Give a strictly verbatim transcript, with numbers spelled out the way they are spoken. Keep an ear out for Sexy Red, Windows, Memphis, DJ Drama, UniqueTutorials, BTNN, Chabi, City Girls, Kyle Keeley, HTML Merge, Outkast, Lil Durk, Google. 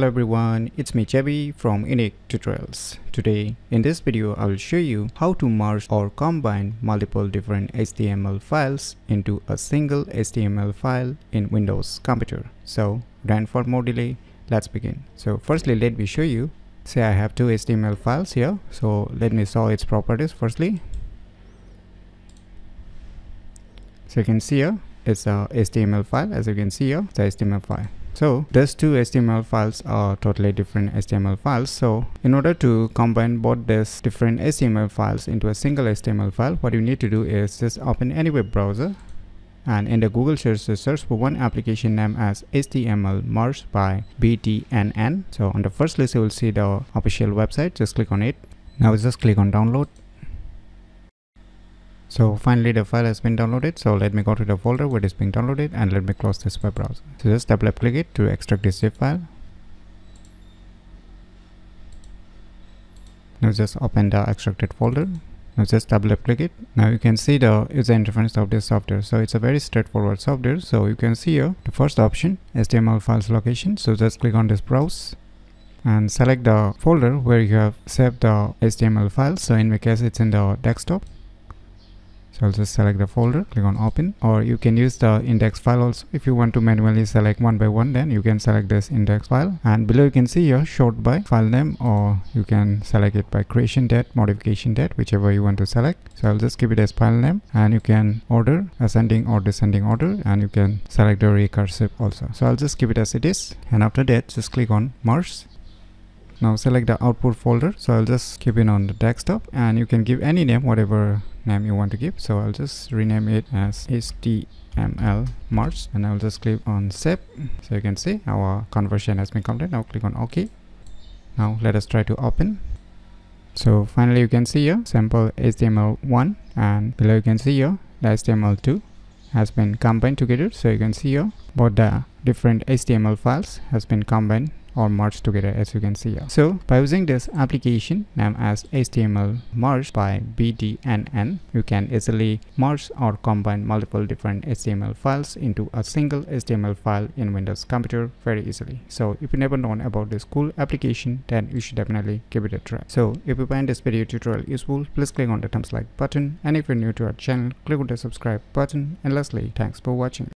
Hello everyone, it's me Chabi from UniqueTutorials. Today in this video I will show you how to merge or combine multiple different H T M L files into a single H T M L file in Windows computer. So without for more delay, let's begin. So firstly let me show you, say I have two H T M L files here, so let me show its properties firstly. So you can see here, it's a H T M L file, as you can see here, it's a H T M L file. So these two H T M L files are totally different H T M L files. So in order to combine both these different H T M L files into a single H T M L file, what you need to do is just open any web browser and in the Google search, search for one application named as H T M L Merge by B T N N. So on the first list you will see the official website, just click on it. Now just click on download. So finally the file has been downloaded, so let me go to the folder where it is being downloaded and let me close this web browser. So just double left click it to extract this zip file. Now just open the extracted folder. Now just double left click it. Now you can see the user interface of this software. So it's a very straightforward software. So you can see here the first option, H T M L files location. So just click on this browse and select the folder where you have saved the H T M L files. So in my case it's in the desktop. So I'll just select the folder, click on open, or you can use the index file also. If you want to manually select one by one, then you can select this index file, and below you can see your sort by file name, or you can select it by creation date, modification date, whichever you want to select. So I'll just give it as file name, and you can order ascending or descending order, and you can select the recursive also. So I'll just give it as it is, and after that just click on merge. Now select the output folder, so I'll just keep it on the desktop, and you can give any name, whatever name you want to give. So I'll just rename it as H T M L Merge, and I'll just click on save. So you can see our conversion has been completed. Now click on OK. Now let us try to open. So finally you can see here sample H T M L one, and below you can see here the H T M L two has been combined together. So you can see here both the different H T M L files has been combined or merged together, as you can see here. So by using this application named as H T M L Merge by B T N N, you can easily merge or combine multiple different H T M L files into a single H T M L file in Windows computer very easily. So if you never known about this cool application, then you should definitely give it a try. So if you find this video tutorial useful, please click on the thumbs like button, and if you're new to our channel, click on the subscribe button, and lastly thanks for watching.